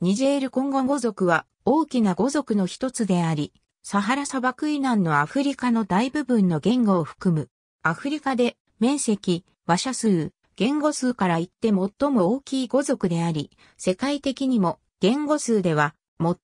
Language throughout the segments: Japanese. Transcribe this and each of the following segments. ニジェール・コンゴ語族は大きな語族の一つであり、サハラ砂漠以南のアフリカの大部分の言語を含む。アフリカで面積、話者数、言語数から言って最も大きい語族であり、世界的にも言語数では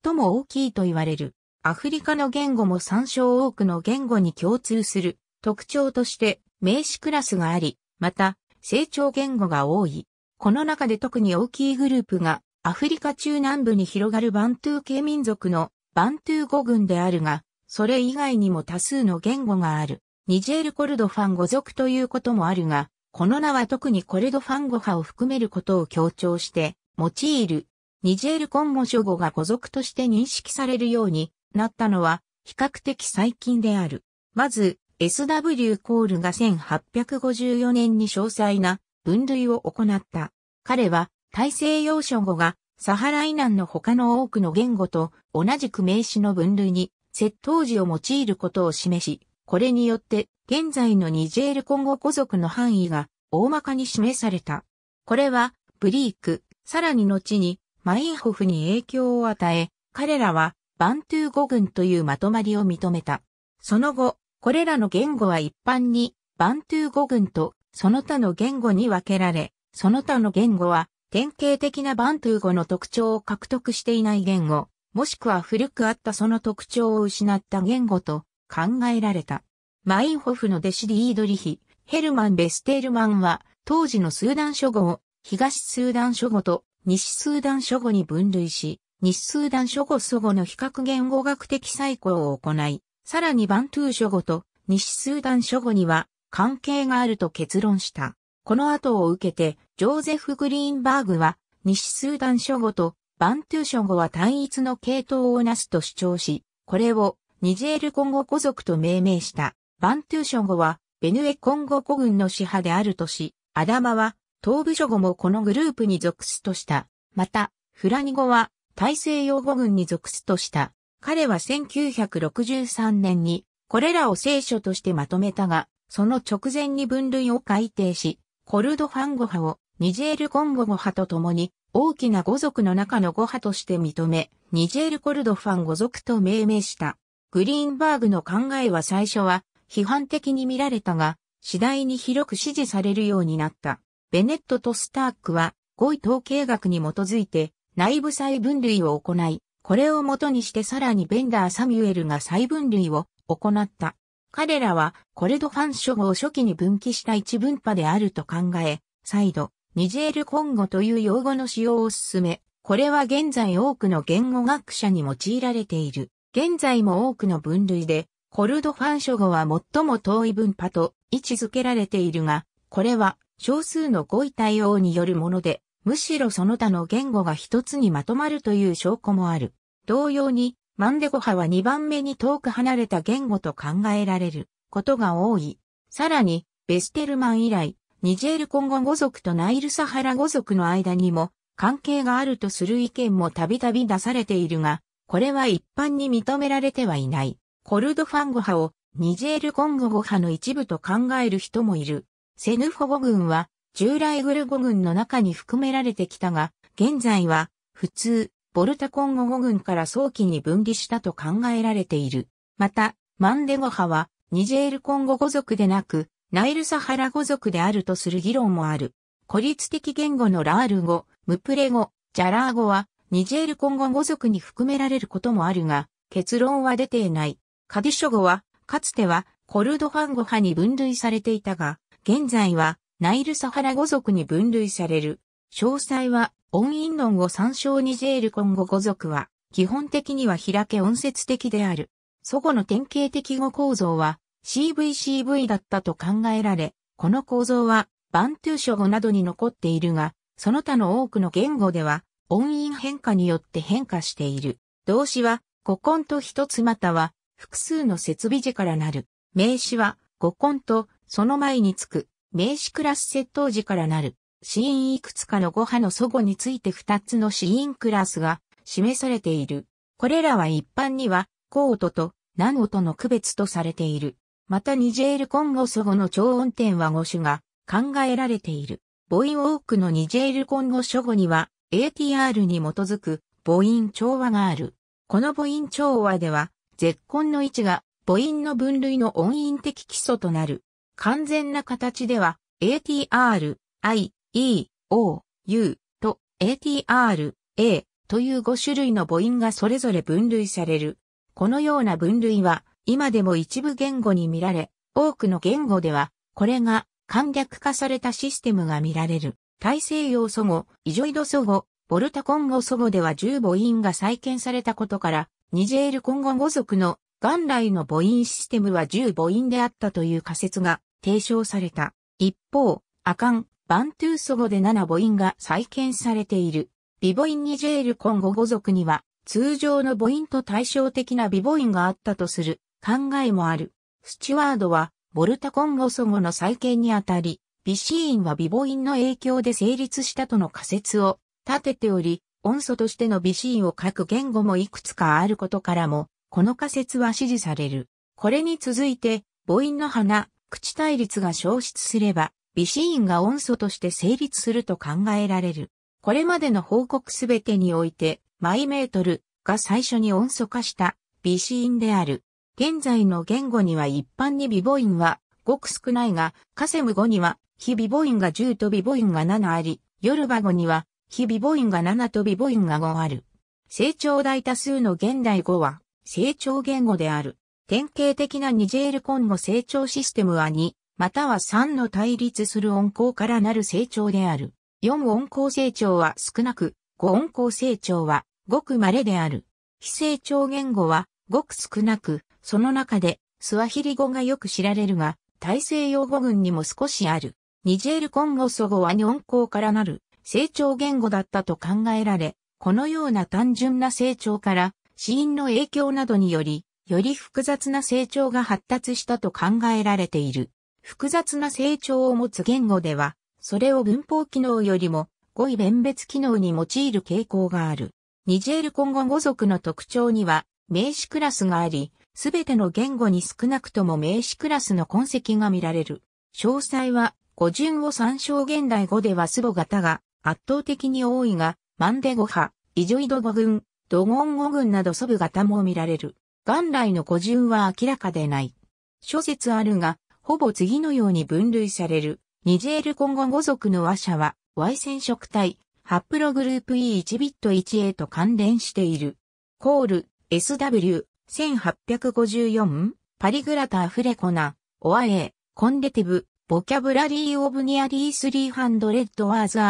最も大きいと言われる。アフリカの言語も参照多くの言語に共通する特徴として名詞クラスがあり、また成長言語が多い。この中で特に大きいグループがアフリカ中南部に広がるバントゥー系民族のバントゥー語群であるが、それ以外にも多数の言語がある。ニジェール・コルドファン語族ということもあるが、この名は特にコルドファン語派を含めることを強調して用いる。ニジェール・コンゴ諸語が語族として認識されるようになったのは比較的最近である。まず、S.W. コールが1854年に詳細な分類を行った。彼は大西洋諸語がサハラ以南の他の多くの言語と同じく名詞の分類に接頭辞を用いることを示し、これによって現在のニジェール・コンゴ語族の範囲が大まかに示された。これはBleek、さらに後にマインホフに影響を与え、彼らはバントゥー語群というまとまりを認めた。その後、これらの言語は一般にバントゥー語群とその他の言語に分けられ、その他の言語は典型的なバントゥー語の特徴を獲得していない言語、もしくは古くあったその特徴を失った言語と考えられた。マインホフの弟子ディードリヒ・ヘルマン・ベステールマンは当時のスーダン諸語を東スーダン諸語と西スーダン諸語に分類し、西スーダン諸語祖語の比較言語学的再考を行い、さらにバントゥー諸語と西スーダン諸語には関係があると結論した。この後を受けてジョーゼフ・グリーンバーグは西スーダン諸語とバントゥー諸語は単一の系統をなすと主張し、これをニジェール・コンゴ語族と命名した。バントゥー諸語はベヌエ・コンゴ語群の支派であるとし、アダマは東部諸語もこのグループに属すとした。また、フラニ語は大西洋語群に属すとした。彼は1963年にこれらを聖書としてまとめたが、その直前に分類を改定し、コルドファン語派をニジェール・コンゴ語派と共に大きな語族の中の語派として認め、ニジェール・コルドファン語族と命名した。グリーンバーグの考えは最初は批判的に見られたが、次第に広く支持されるようになった。BennetとSterkは、語彙統計学に基づいて内部再分類を行い、これを元にしてさらにBendor-Samuelが再分類を行った。彼らはコルドファン諸語を初期に分岐した一分派であると考え、再度、ニジェール・コンゴという用語の使用を進め、これは現在多くの言語学者に用いられている。現在も多くの分類で、コルドファン諸語は最も遠い分派と位置づけられているが、これは少数の語彙対応によるもので、むしろその他の言語が一つにまとまるという証拠もある。同様に、マンデ語派は2番目に遠く離れた言語と考えられることが多い。さらに、ベステルマン以来、ニジェール・コンゴ語族とナイル・サハラ語族の間にも関係があるとする意見もたびたび出されているが、これは一般に認められてはいない。コルドファン語派をニジェール・コンゴ語派の一部と考える人もいる。セヌフォ語群は従来グル語群の中に含められてきたが、現在は普通、ボルタコンゴ語群から早期に分離したと考えられている。また、マンデ語派はニジェール・コンゴ語族でなく、ナイル・サハラ語族であるとする議論もある。孤立的言語のラール語、ムプレ語、ジャラー語はニジェール・コンゴ語族に含められることもあるが、結論は出ていない。カディ諸語は、かつてはコルドファン語派に分類されていたが、現在はナイル・サハラ語族に分類される。詳細は音韻論を参照。ニジェール・コンゴ語族は、基本的には開け音節的である。祖語の典型的語構造は CVCV だったと考えられ、この構造はバントゥー諸語などに残っているが、その他の多くの言語では音韻変化によって変化している。動詞は語根と一つまたは複数の接尾詞からなる。名詞は語根とその前につく名詞クラス接頭詞からなる。子音いくつかの語派の祖語について2つの子音クラスが示されている。これらは一般には高音と軟音の区別とされている。またニジェール・コンゴ祖語の長音点は5種が考えられている。母音多くのニジェール・コンゴ諸語には ATR に基づく母音調和がある。この母音調和では、舌根の位置が母音の分類の音韻的基礎となる。完全な形では、ATR、I、E、O、U と ATR、A という5種類の母音がそれぞれ分類される。このような分類は、今でも一部言語に見られ、多くの言語では、これが簡略化されたシステムが見られる。大西洋祖語、イジョイド祖語、ボルタ混語祖語では10母音が再建されたことから、ニジェール混語語族の元来の母音システムは10母音であったという仮説が提唱された。一方、アカン、バントゥー祖語で7母音が再建されている。ビボインニジェール混語語族には、通常の母音と対照的なビボインがあったとする考えもある。スチュワードは、ボルタ混語祖語の再建にあたり、ビシーンはビボインの影響で成立したとの仮説を立てており、音素としてのビシーンを書く言語もいくつかあることからも、この仮説は支持される。これに続いて、母音の鼻、口対立が消失すれば、ビシーンが音素として成立すると考えられる。これまでの報告すべてにおいて、マイメートルが最初に音素化したビシーンである。現在の言語には一般にビボインはごく少ないが、カセム語には非ビボインが10とビボインが7あり、ヨルバ語には非ビボインが7とビボインが5ある。成長大多数の現代語は成長言語である。典型的なニジェール混語成長システムは2、または3の対立する音項からなる成長である。4音項成長は少なく、5音項成長はごく稀である。非成長言語はごく少なく、その中でスワヒリ語がよく知られるが、大西洋語群にも少しある。ニジェール混語祖語は2音項からなる成長言語だったと考えられ、このような単純な成長から、子音の影響などにより、より複雑な成長が発達したと考えられている。複雑な成長を持つ言語では、それを文法機能よりも語彙弁別機能に用いる傾向がある。ニジェール混語語族の特徴には、名詞クラスがあり、すべての言語に少なくとも名詞クラスの痕跡が見られる。詳細は、語順を参照。現代語ではスボ型が圧倒的に多いが、マンデ語派、イジョイド語群、ドゴン語群などソブ型も見られる。元来の語順は明らかでない。諸説あるが、ほぼ次のように分類される。ニジェール混語語族の話者は、Y 染色体、ハプログループ E1 ビット 1A と関連している。コール、SW、1854、パリグラタアフレコナ、オア A、コンレティブ、ボキャブラリーオブニアリー300ワーズ&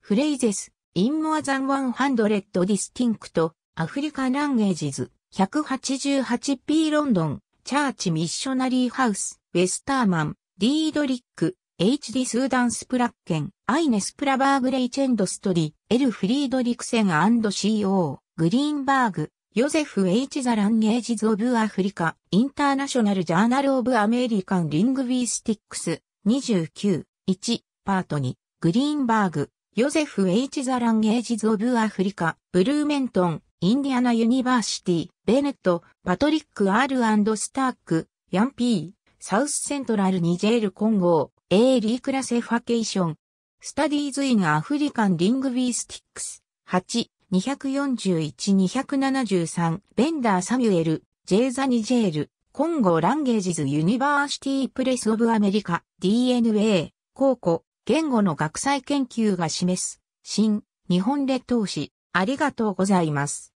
フレイゼス、インモアザン100ディスティンクト、アフリカランゲージズ、188P ロンドン、チャーチミッショナリーハウス、ウェスターマン、ディードリック、HD スーダンスプラッケン、アイネスプラバーグレイチェンドストリ、L フリードリクセン&CO、グリーンバーグ、ヨゼフ H ザランゲージズオブアフリカ、インターナショナルジャーナルオブアメリカンリングウィスティックス、29、1、パート2、グリーンバーグ、ヨゼフ H ザランゲージズオブアフリカ、ブルーメントン、インディアナユニバーシティ、Bennet、パトリック R& Sterk、ヤン P、サウスセントラルニジェール混合、A リークラセファケーション、スタディーズインアフリカンリングウィスティックス、8、241-273 Bendor-Samuel J ザニジェール混合ランゲージズユニバーシティプレスオブアメリカ DNA 考古言語の学際研究が示す新日本列島史。ありがとうございます。